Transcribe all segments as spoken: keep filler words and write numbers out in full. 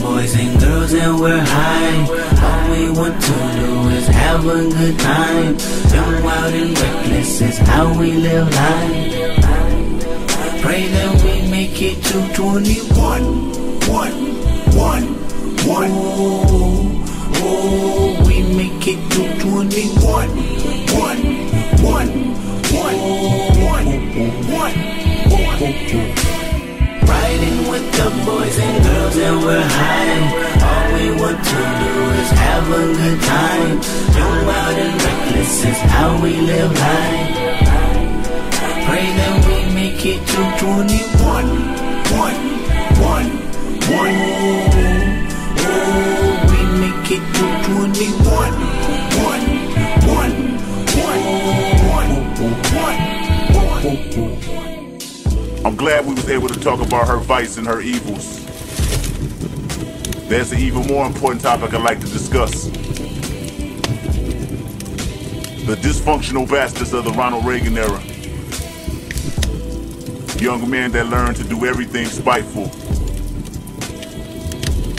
boys and girls and we're high. All we want to do is have a good time. Young, wild and reckless is how we live life. Pray that we make it to twenty-one. One, one, one. Oh, oh, we make it to twenty-one. One, one, one, one, one, one. Riding with the boys and girls and we're high. All we want to do is have a good time. Young, wild and reckless is how we live life. Pray that we make it to twenty-one. One, one, one. Oh, oh, we make it to twenty-one. One, one, one, one, one. I'm glad we was able to talk about her vice and her evils. There's an even more important topic I'd like to discuss. The dysfunctional bastards of the Ronald Reagan era. Young men that learn to do everything spiteful.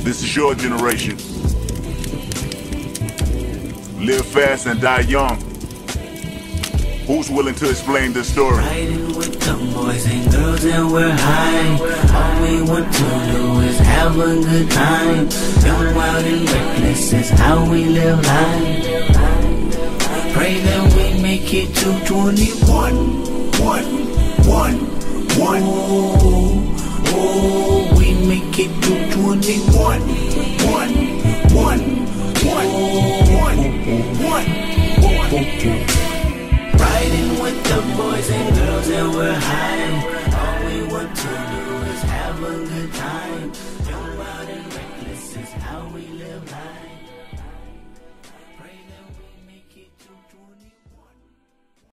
This is your generation. Live fast and die young. Who's willing to explain this story? Riding with the boys and girls and we're high. All we want to do is have a good time. Young, wild and reckless is how we live life. Pray that we make it to twenty-one. One, one. One. Oh, oh, we make it to twenty-one. One, one,